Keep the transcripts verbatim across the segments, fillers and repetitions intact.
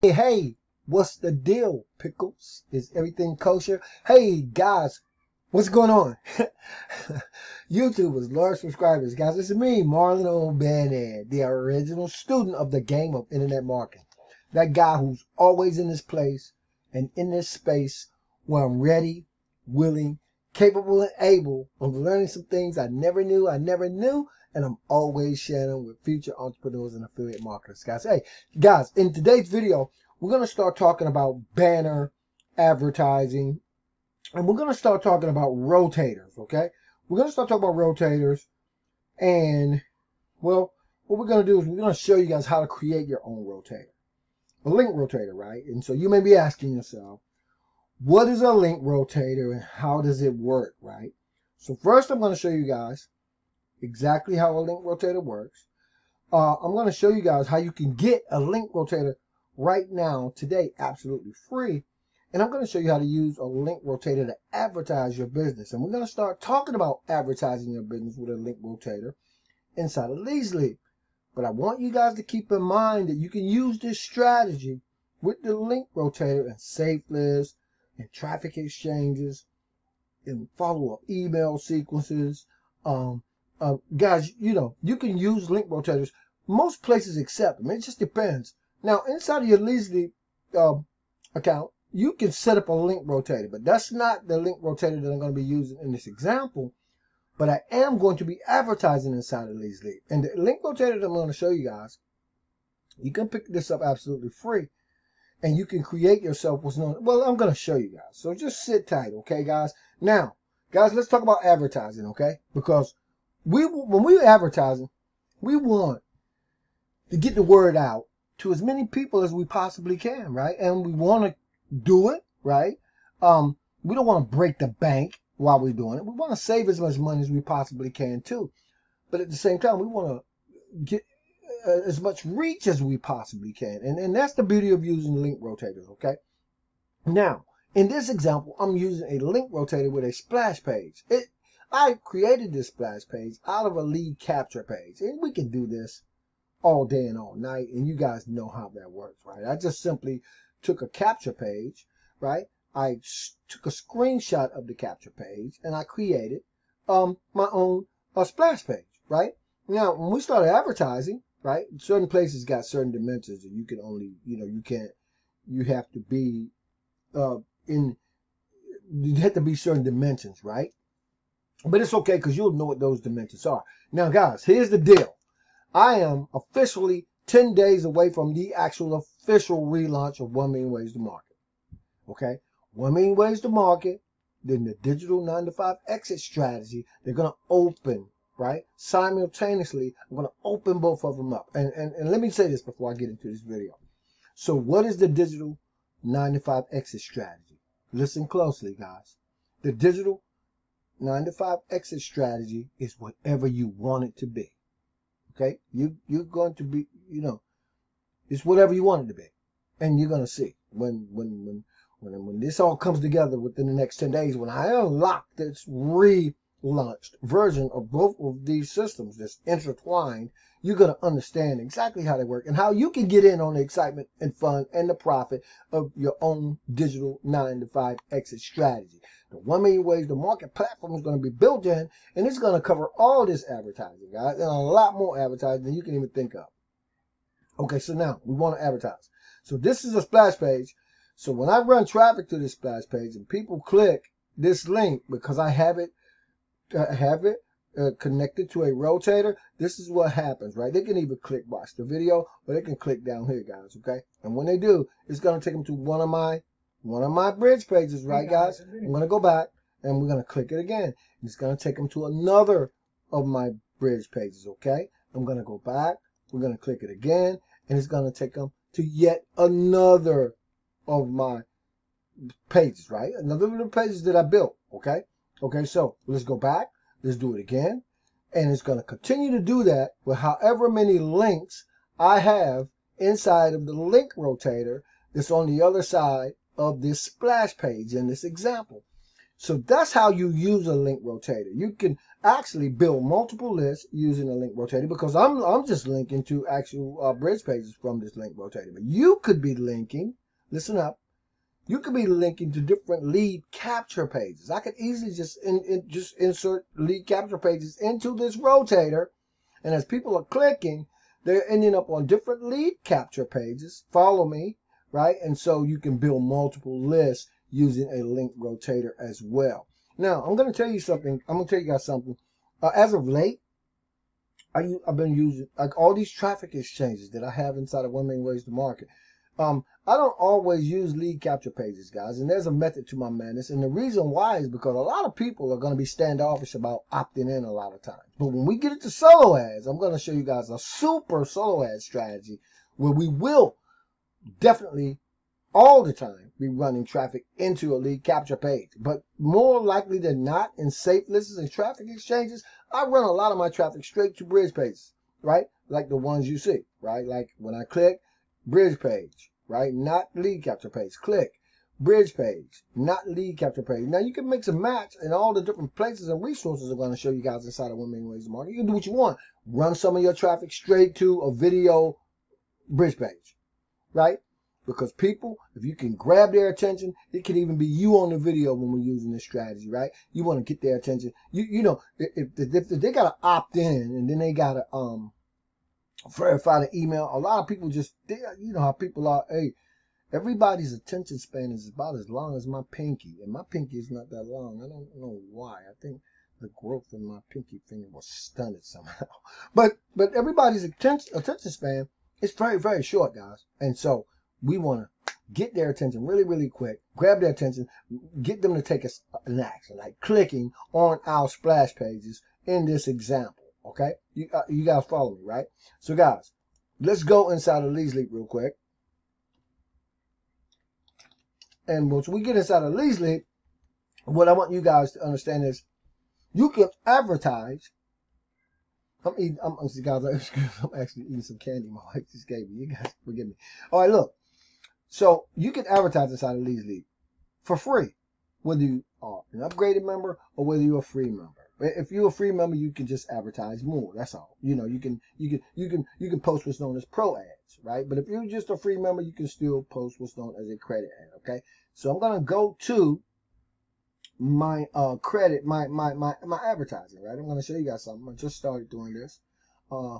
Hey, hey, what's the deal, Pickles? Is everything kosher? Hey, guys, what's going on? YouTubers, large subscribers, guys, this is me, Marlon O. Bennett, the original student of the game of internet marketing. That guy who's always in this place and in this space where I'm ready, willing, capable, and able of learning some things I never knew, I never knew. And I'm always sharing with future entrepreneurs and affiliate marketers, guys. Hey, guys, in today's video, we're going to start talking about banner advertising. And we're going to start talking about rotators, okay? We're going to start talking about rotators. And, well, what we're going to do is we're going to show you guys how to create your own rotator. A link rotator, right? And so you may be asking yourself, what is a link rotator and how does it work, right? So first, I'm going to show you guys exactly how a link rotator works. Uh, I'm going to show you guys how you can get a link rotator right now, today, absolutely free. And I'm going to show you how to use a link rotator to advertise your business. And we're going to start talking about advertising your business with a link rotator inside of LeadsLeap. But I want you guys to keep in mind that you can use this strategy with the link rotator and safe lists and traffic exchanges and follow-up email sequences. Um, Uh, guys, you know, you can use link rotators. Most places accept them. It just depends. Now, inside of your LeadsLeap uh, account, you can set up a link rotator, but that's not the link rotator that I'm going to be using in this example. But I am going to be advertising inside of LeadsLeap. And the link rotator that I'm going to show you guys, you can pick this up absolutely free. And you can create yourself what's known. Well, I'm going to show you guys. So just sit tight, okay, guys? Now, guys, let's talk about advertising, okay? Because We, when we're advertising, we want to get the word out to as many people as we possibly can, right? And we want to do it, right? Um, we don't want to break the bank while we're doing it. We want to save as much money as we possibly can, too. But at the same time, we want to get as much reach as we possibly can. And, and that's the beauty of using link rotators, okay? Now, in this example, I'm using a link rotator with a splash page. It I created this splash page out of a lead capture page, and we can do this all day and all night, and you guys know how that works, right? I just simply took a capture page, right? I took a screenshot of the capture page, and I created um, my own uh, splash page, right? Now, when we started advertising, right, certain places got certain dimensions, and you can only, you know, you can't, you have to be uh, in, you have to be certain dimensions, right? But it's okay because you'll know what those dimensions are. Now, guys, here's the deal. I am officially ten days away from the actual official relaunch of one million ways to market. Okay? one million ways to market, then the digital nine to five exit strategy. They're going to open, right? Simultaneously, I'm going to open both of them up. And, and, and let me say this before I get into this video. So what is the digital nine to five exit strategy? Listen closely, guys. The digital nine to five exit strategy is whatever you want it to be. Okay? You, you're going to be, you know, it's whatever you want it to be. And you're going to see when, when, when, when, when this all comes together within the next ten days, when I unlock this relaunched version of both of these systems that's intertwined, you're going to understand exactly how they work and how you can get in on the excitement and fun and the profit of your own digital nine to five exit strategy. The one million ways to market platform is going to be built in, and it's going to cover all this advertising, guys, and a lot more advertising than you can even think of. Okay, so now we want to advertise. So this is a splash page. So when I run traffic to this splash page and people click this link because I have it, uh, have it uh, connected to a rotator, this is what happens, right? They can either click watch the video or they can click down here, guys, okay? And when they do, it's going to take them to one of my One of my bridge pages, right, guys? I'm going to go back, and we're going to click it again. It's going to take them to another of my bridge pages, okay? I'm going to go back. We're going to click it again, and it's going to take them to yet another of my pages, right? Another of the pages that I built, okay? Okay, so let's go back. Let's do it again, and it's going to continue to do that with however many links I have inside of the link rotator that's on the other side of this splash page in this example. So that's how you use a link rotator. You can actually build multiple lists using a link rotator, because I'm, I'm just linking to actual uh, bridge pages from this link rotator. But you could be linking, listen up, you could be linking to different lead capture pages. I could easily just, in, in, just insert lead capture pages into this rotator. And as people are clicking, they're ending up on different lead capture pages. Follow me, right? And so you can build multiple lists using a link rotator as well. Now, I'm going to tell you something. I'm going to tell you guys something. Uh, as of late, I, I've been using like all these traffic exchanges that I have inside of one million ways to market. Um, I don't always use lead capture pages, guys, and there's a method to my madness. And the reason why is because a lot of people are going to be standoffish about opting in a lot of times. But when we get into solo ads, I'm going to show you guys a super solo ad strategy where we will definitely all the time be running traffic into a lead capture page. But more likely than not, in safe listings and traffic exchanges, I run a lot of my traffic straight to bridge pages, right? Like the ones you see, right? Like when I click bridge page, right? Not lead capture page. Click bridge page, not lead capture page. Now you can mix and match, and all the different places and resources I'm going to show you guys inside of one million ways to market. You can do what you want. Run some of your traffic straight to a video bridge page, right? Because people, if you can grab their attention, it can even be you on the video when we're using this strategy, right? You want to get their attention. You you know, if, if, if they got to opt in and then they got to um verify the email, a lot of people just, they, you know how people are, hey, everybody's attention span is about as long as my pinky. And my pinky is not that long. I don't know why. I think the growth in my pinky finger was stunted somehow. But, but everybody's attention, attention span is very, very short, guys. And so we want to get their attention really, really quick, grab their attention, get them to take a, an action, like clicking on our splash pages in this example, okay? You, uh, you guys follow me, right? So, guys, let's go inside of LeadsLeap real quick. And once we get inside of LeadsLeap, what I want you guys to understand is you can advertise. I'm eating, I'm, I'm, guys, I'm actually eating some candy my wife just gave me. You guys forgive me. All right, look. So you can advertise inside of LeadsLeap for free, whether you are an upgraded member or whether you're a free member. If you're a free member, you can just advertise more. That's all. You know, you can you can you can you can post what's known as pro ads, right? But if you're just a free member, you can still post what's known as a credit ad. Okay. So I'm gonna go to my uh credit, my my my my advertising, right? I'm gonna show you guys something. I just started doing this. Uh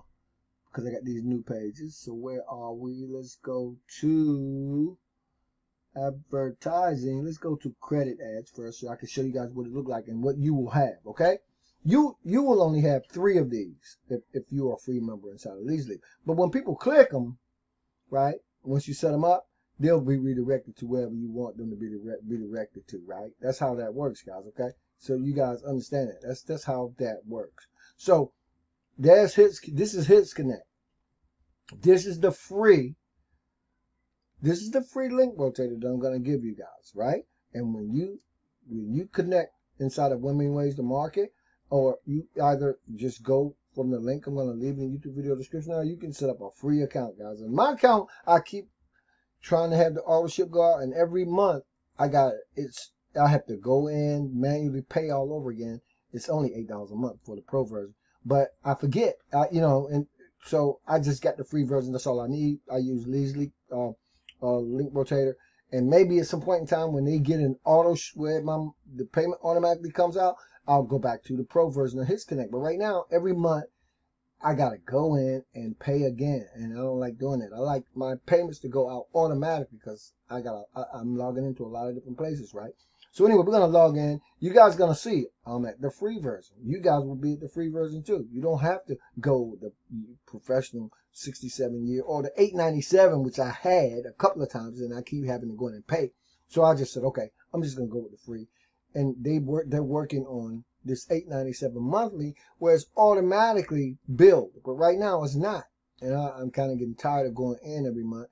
Because I got these new pages. So where are we? Let's go to advertising. Let's go to credit ads first, so I can show you guys what it look like and what you will have. Okay, you you will only have three of these if, if you are a free member inside of LeadsLeap. But when people click them, right, once you set them up, they'll be redirected to wherever you want them to be redirected to. Right? That's how that works, guys. Okay, so you guys understand it. That's that's how that works. So There's Hits, this is Hits Connect. This is the free, this is the free link rotator that I'm going to give you guys, right? And when you, when you connect inside of one million ways to market, or you either just go from the link I'm going to leave in the YouTube video description, or you can set up a free account, guys. In my account, I keep trying to have the auto ship go out, and every month I got, it's, I have to go in, manually pay all over again. It's only eight dollars a month for the pro version. But I forget, I, you know, and so I just got the free version. That's all I need. I use LeadsLeap, uh, uh, link rotator, and maybe at some point in time when they get an auto where my the payment automatically comes out, I'll go back to the pro version of Hits Connect. But right now, every month I gotta go in and pay again, and I don't like doing it. I like my payments to go out automatically because I got I'm logging into a lot of different places, right? So anyway, we're gonna log in. You guys are gonna see I'm at the free version. You guys will be at the free version too. You don't have to go the professional sixty-seven year or the eight ninety-seven, which I had a couple of times, and I keep having to go in and pay. So I just said, okay, I'm just gonna go with the free. And they work. They're working on this eight ninety-seven monthly, where it's automatically billed. But right now it's not, and I, I'm kind of getting tired of going in every month.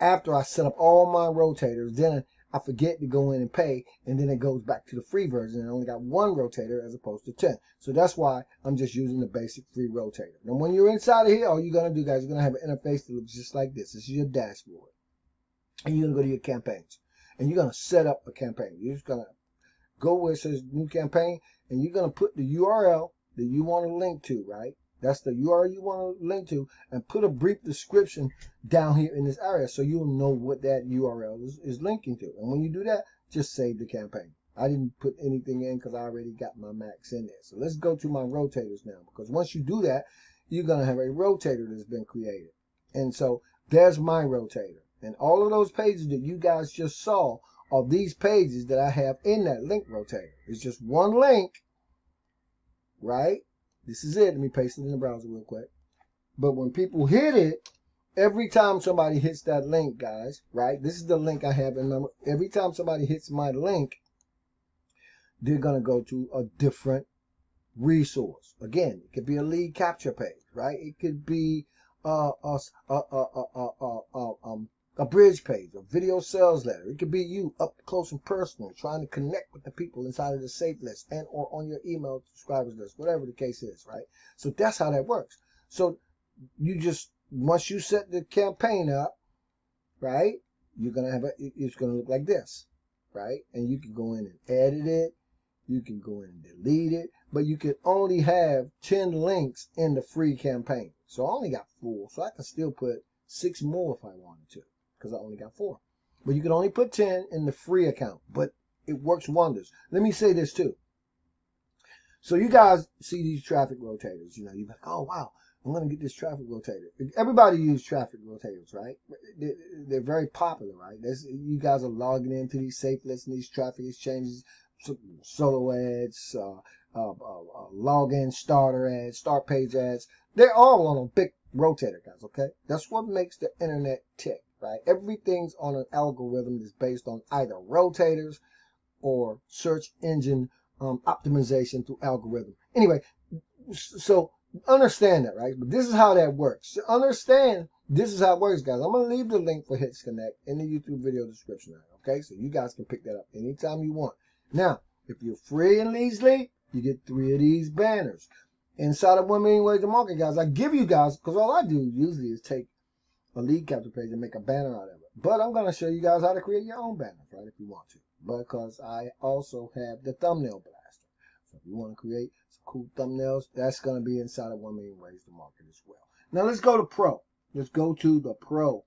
After I set up all my rotators, then. I, I forget to go in and pay, and then it goes back to the free version. I only got one rotator as opposed to ten. So that's why I'm just using the basic free rotator. Now, when you're inside of here, all you're going to do, guys, you're going to have an interface that looks just like this. This is your dashboard. And you're going to go to your campaigns. And you're going to set up a campaign. You're just going to go where it says new campaign, and you're going to put the U R L that you want to link to, right? That's the U R L you want to link to, and put a brief description down here in this area so you'll know what that U R L is, is linking to. And when you do that, just save the campaign. I didn't put anything in because I already got my max in there. So let's go to my rotators now, because once you do that, you're going to have a rotator that's been created. And so there's my rotator. And all of those pages that you guys just saw are these pages that I have in that link rotator. It's just one link, right? This is it. Let me paste it in the browser real quick. But when people hit it, every time somebody hits that link, guys, right? This is the link I have in my, every time somebody hits my link, they're going to go to a different resource. Again, it could be a lead capture page, right? It could be uh, a, a, a, a, a, a, um, a bridge page, a video sales letter. It could be you up close and personal trying to connect with the people inside of the safe list and or on your email subscribers list, whatever the case is, right? So that's how that works. So you just, once you set the campaign up, right, you're going to have a, it's going to look like this, right? And you can go in and edit it. You can go in and delete it, but you can only have ten links in the free campaign. So I only got four, so I can still put six more if I wanted to, because I only got four. But you can only put ten in the free account, but it works wonders. Let me say this too. So you guys see these traffic rotators, you know, you're like, oh wow, I'm going to get this traffic rotator. Everybody uses traffic rotators, right? They're very popular, right? There's, you guys are logging into these safe lists and these traffic exchanges, solo ads, uh, uh, uh, uh, login starter ads, start page ads. They're all on a big rotator, guys, okay? That's what makes the internet tick, right? Everything's on an algorithm that's based on either rotators or search engine um, optimization through algorithm. Anyway, so understand that, right? But this is how that works. Understand this is how it works, guys. I'm going to leave the link for Hits Connect in the YouTube video description, okay? So you guys can pick that up anytime you want. Now, if you're free in LeadsLeap, you get three of these banners. Inside of one million ways to market, guys, I give you guys, because all I do usually is take a lead capture page and make a banner out of it. But I'm going to show you guys how to create your own banners, right, if you want to. Because I also have the thumbnail blaster. So if you want to create some cool thumbnails, that's going to be inside of one million ways to market as well. Now, let's go to Pro. Let's go to the Pro.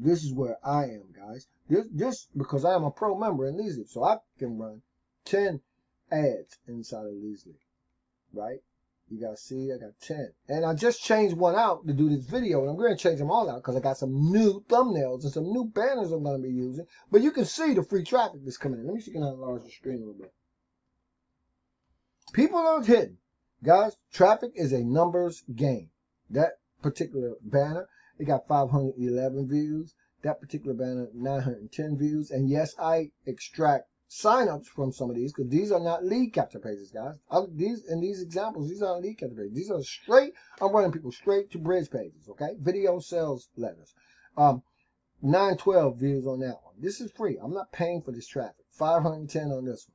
This is where I am, guys. This, this because I am a Pro member in LeadsLeap, so I can run ten ads inside of LeadsLeap, right? You guys see, I got ten. And I just changed one out to do this video, and I'm going to change them all out because I got some new thumbnails and some new banners I'm going to be using. But you can see the free traffic that's coming in. Let me see if I can enlarge the screen a little bit. People aren't hitting. Guys, traffic is a numbers game. That particular banner, it got five hundred eleven views. That particular banner, nine hundred ten views. And yes, I extract sign-ups from some of these, because these are not lead capture pages, guys. I, these in these examples, these aren't lead capture pages. These are straight, I'm running people straight to bridge pages, okay? Video sales letters. Um, nine twelve views on that one. This is free. I'm not paying for this traffic. five hundred ten on this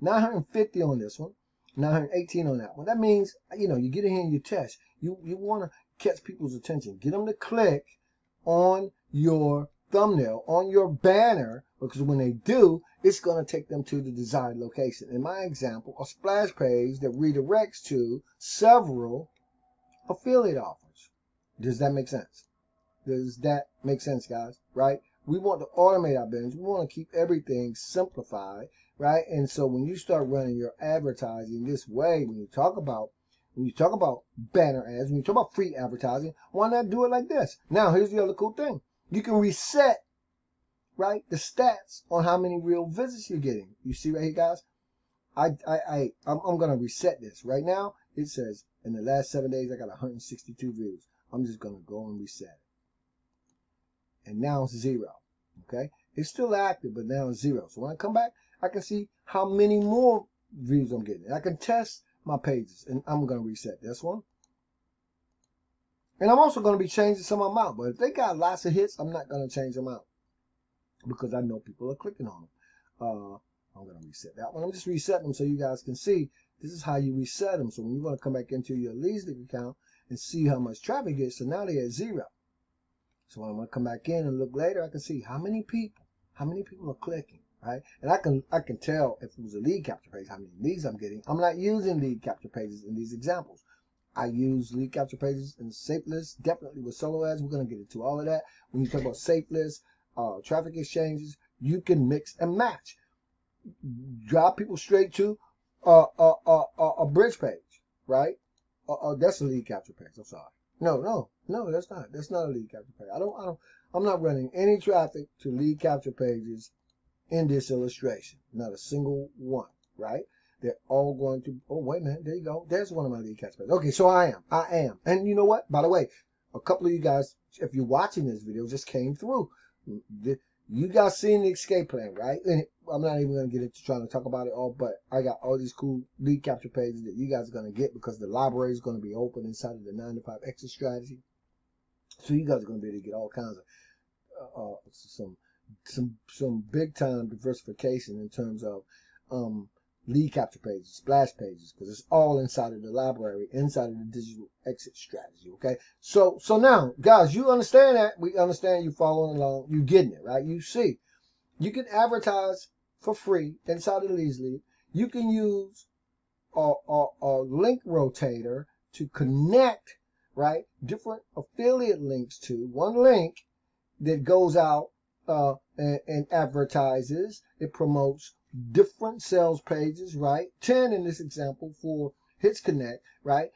one. nine hundred fifty on this one. nine hundred eighteen on that one. That means, you know, you get in here and you test. You, you want to catch people's attention. Get them to click on your thumbnail, on your banner, because when they do, it's going to take them to the desired location. In my example, a splash page that redirects to several affiliate offers. Does that make sense? Does that make sense, guys? Right? We want to automate our business. We want to keep everything simplified, right? And so when you start running your advertising this way, when you talk about When you talk about banner ads, when you talk about free advertising, why not do it like this? Now, here's the other cool thing. You can reset, right, the stats on how many real visits you're getting. You see right here, guys? I, I, I, I'm, I'm going to reset this. Right now, it says, in the last seven days, I got one hundred sixty-two views. I'm just going to go and reset it. And now it's zero, okay? It's still active, but now it's zero. So when I come back, I can see how many more views I'm getting. And I can test my pages, and I'm going to reset this one. And I'm also going to be changing some of them out, but if they got lots of hits, I'm not going to change them out because I know people are clicking on them. Uh, I'm going to reset that one. I'm just resetting them so you guys can see this is how you reset them. So when you want to come back into your LeadsLeap account and see how much traffic is, so now they're at zero. So when I'm going to come back in and look later, I can see how many people, how many people are clicking. right? And I can I can tell if it was a lead capture page how many leads I'm getting. I'm not using lead capture pages in these examples. I use lead capture pages and safe lists, definitely with solo ads. We're going to get into all of that. When you talk about safe lists, uh, traffic exchanges, you can mix and match. Drive people straight to uh, uh, uh, uh, a bridge page, right? Uh, uh, that's a lead capture page. I'm sorry. No, no, no, that's not. That's not a lead capture page. I don't, I don't, I'm not running any traffic to lead capture pages in this illustration. Not a single one, right? They're all going to, oh, wait a minute, there you go. There's one of my lead capture pages. Okay, so I am, I am. And you know what? By the way, a couple of you guys, if you're watching this video, just came through. You guys seen the escape plan, right? And I'm not even going to get into trying to talk about it all, but I got all these cool lead capture pages that you guys are going to get because the library is going to be open inside of the nine to five exit strategy. So you guys are going to be able to get all kinds of uh, uh, some some some big time diversification in terms of um, lead capture pages, splash pages, because it's all inside of the library, inside of the digital exit strategy. Okay, so so now guys, you understand that, we understand you following along, you getting it, right? You see, you can advertise for free inside of LeadsLeap. You can use a, a, a link rotator to connect, right, different affiliate links to one link that goes out uh, and, and advertises. It promotes different sales pages, right? ten in this example for Hits Connect, right?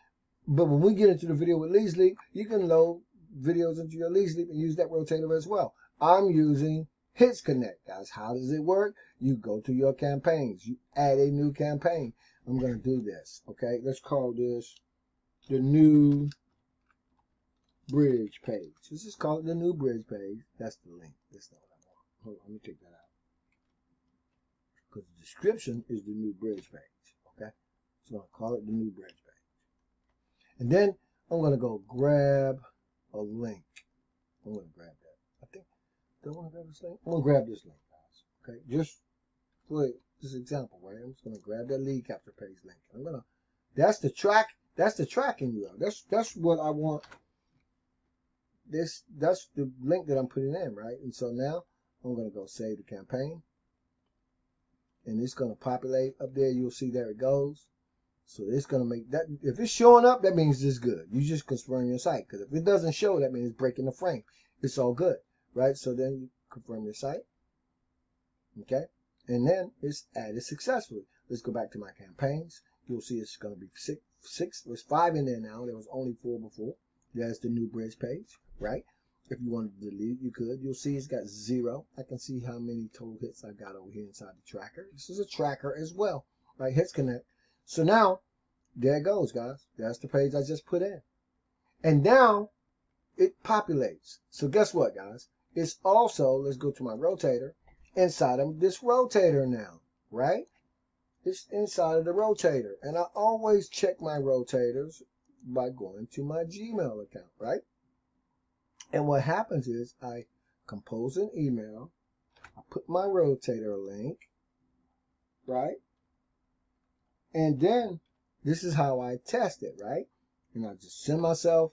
But when we get into the video with LeadsLeap, you can load videos into your LeadsLeap and use that rotator as well. I'm using Hits Connect, guys. How does it work? You go to your campaigns. You add a new campaign. I'm going to do this, okay? Let's call this the new bridge page. Let's just call it the new bridge page. That's the link. That's not what I want. Hold on, let me take that out. Because the description is the new bridge page, okay? So I'll call it the new bridge page. And then I'm going to go grab a link. I'm going to grab that. I think, do I want to grab this link? I'm going to grab this link, guys, okay? Just for this example, right? I'm just going to grab that lead capture page link. I'm going to, that's the track, that's the tracking U R L. That's, that's what I want. This, that's the link that I'm putting in, right? And so now I'm going to go save the campaign. And it's going to populate up there. You'll see there it goes. So it's going to make that. If it's showing up, that means it's good. You just confirm your site. Because if it doesn't show, that means it's breaking the frame. It's all good, right? So then you confirm your site. Okay. And then it's added successfully. Let's go back to my campaigns. You'll see it's going to be six. six There's five in there now. There was only four before. There's the new bridge page, right? If you wanted to delete, you could. You'll see it's got zero. I can see how many total hits I got over here inside the tracker. This is a tracker as well, right? Hits Connect. So now, there it goes, guys. That's the page I just put in. And now, it populates. So guess what, guys? It's also, let's go to my rotator, inside of this rotator now, right? It's inside of the rotator. And I always check my rotators by going to my Gmail account, right? And what happens is I compose an email, I put my rotator link, right? And then this is how I test it, right? And I just send myself,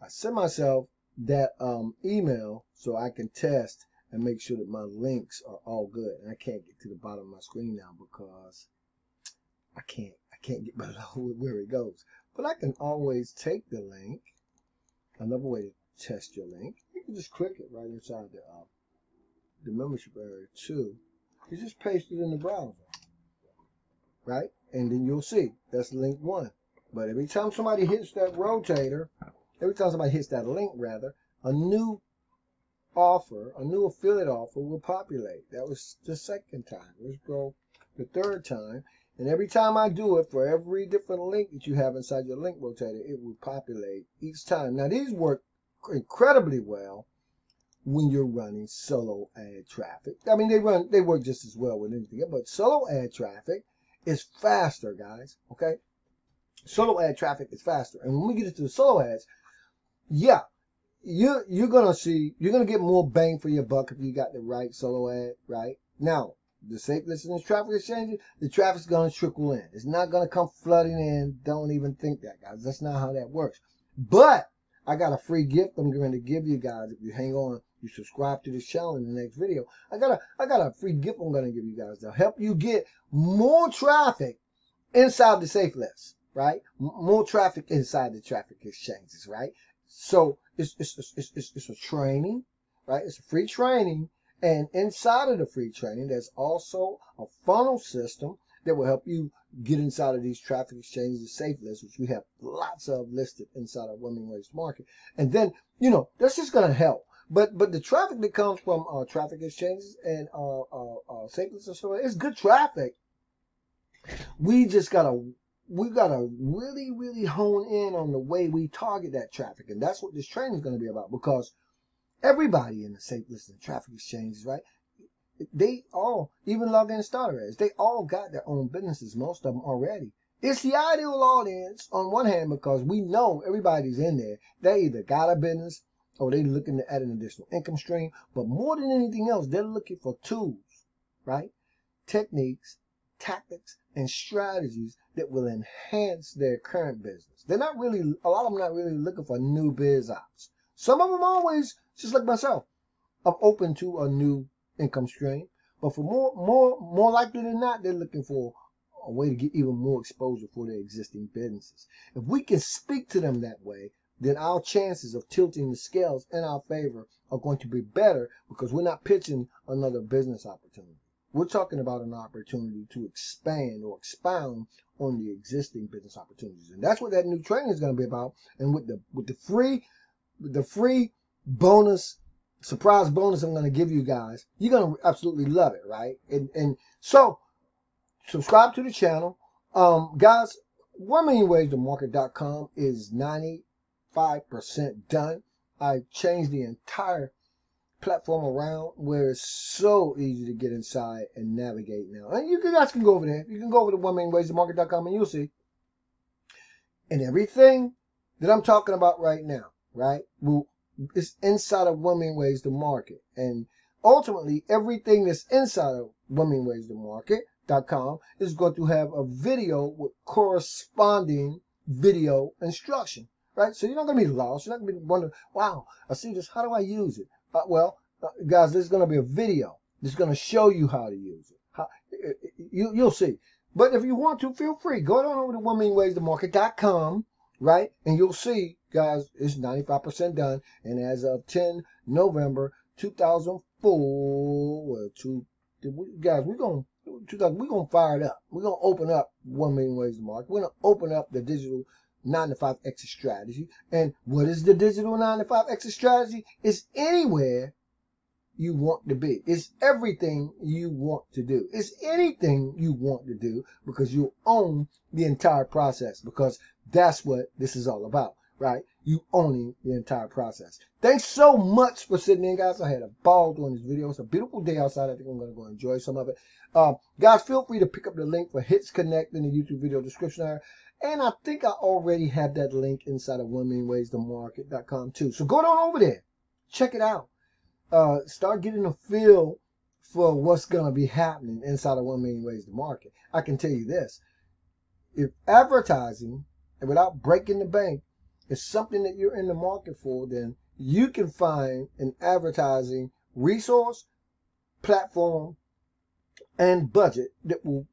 I send myself that um, email so I can test and make sure that my links are all good. And I can't get to the bottom of my screen now because I can't, I can't get below where it goes. But I can always take the link, another way to test your link. You can just click it right inside the uh, the membership area too. You just paste it in the browser, right? And then you'll see that's link one. But every time somebody hits that rotator, every time somebody hits that link rather, a new offer, a new affiliate offer will populate. That was the second time. Let's go the third time. And every time I do it, for every different link that you have inside your link rotator, it will populate each time. Now these work incredibly well when you're running solo ad traffic. I mean, they run, they work just as well with anything else, but solo ad traffic is faster, guys. Okay, solo ad traffic is faster. And when we get into the solo ads, yeah, you you're gonna see you're gonna get more bang for your buck if you got the right solo ad, right? Now, the safe listening traffic exchanges, the traffic's gonna trickle in. It's not gonna come flooding in. Don't even think that, guys. That's not how that works. But I got a free gift I'm going to give you guys if you hang on you subscribe to this channel in the next video. I got a I got a free gift I'm gonna give you guys that'll help you get more traffic inside the SafeList, right? M more traffic inside the traffic exchanges, right? So it's it's it's it's, it's a training, right? It's a free training. And inside of the free training, there's also a funnel system that will help you get inside of these traffic exchanges and safe lists, which we have lots of listed inside of one million ways to market. And then, you know, that's just going to help. But but the traffic that comes from uh, traffic exchanges and uh, uh, uh, safe lists and so on, it's good traffic. We just got to we got to really, really hone in on the way we target that traffic. And that's what this training is going to be about, because everybody in the SafeList and traffic exchanges, right? They all, even login starter ads, they all got their own businesses, most of them already. It's the ideal audience on one hand, because we know everybody's in there. They either got a business or they're looking to add an additional income stream. But more than anything else, they're looking for tools, right? Techniques, tactics, and strategies that will enhance their current business. They're not really, a lot of them not really looking for new biz ops. Some of them always, just like myself, I'm open to a new income stream. But for more, more, more likely than not, they're looking for a way to get even more exposure for their existing businesses. If we can speak to them that way, then our chances of tilting the scales in our favor are going to be better, because we're not pitching another business opportunity. We're talking about an opportunity to expand or expound on the existing business opportunities. And that's what that new training is going to be about. And with the, with the free, the free bonus, surprise bonus I'm going to give you guys, you're going to absolutely love it, right? And and so, subscribe to the channel. Um, guys, one million ways to market dot com is ninety-five percent done. I changed the entire platform around where it's so easy to get inside and navigate now. And you guys can go over there. You can go over to one million ways to market dot com and you'll see. And everything that I'm talking about right now, right? Well, it's inside of one million ways to market. And ultimately, everything that's inside of one million ways to market dot com is going to have a video with corresponding video instruction, right? So you're not going to be lost. You're not going to be wondering, wow, I see this. How do I use it? Uh, well, uh, guys, there's going to be a video that's going to show you how to use it. How, you, you'll see. But if you want to, feel free. Go on over to one million ways to market dot com, right? And you'll see. Guys, it's ninety-five percent done, and as of ten November two thousand four, two, guys, we're going we're gonna fire it up. We're going to open up one million ways to market. We're going to open up the digital nine to five exit strategy. And what is the digital nine to five exit strategy? It's anywhere you want to be. It's everything you want to do. It's anything you want to do, because you own the entire process, because that's what this is all about. Right? You owning the entire process. Thanks so much for sitting in, guys. I had a ball doing this video. It's a beautiful day outside. I think I'm going to go enjoy some of it. Uh, guys, feel free to pick up the link for Hits Connect in the YouTube video description area. And I think I already have that link inside of one million ways to market dot com too. So go on over there. Check it out. Uh, start getting a feel for what's going to be happening inside of one million ways to market. I can tell you this. If advertising, and without breaking the bank, it's something that you're in the market for, then you can find an advertising resource, platform, and budget that will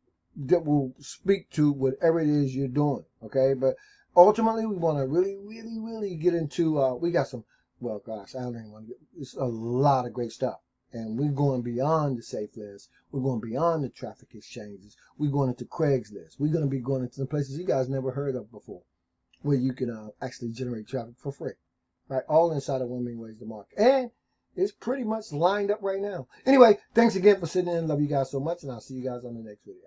that will speak to whatever it is you're doing. Okay, but ultimately we want to really, really, really get into. Uh, we got some. Well, gosh, I don't even want to get. It's a lot of great stuff, and we're going beyond the SafeList. We're going beyond the traffic exchanges. We're going into Craigslist. We're going to be going into some places you guys never heard of before, where you can uh, actually generate traffic for free, right? All inside of one million ways to market. And it's pretty much lined up right now. Anyway, thanks again for sitting in. Love you guys so much, and I'll see you guys on the next video.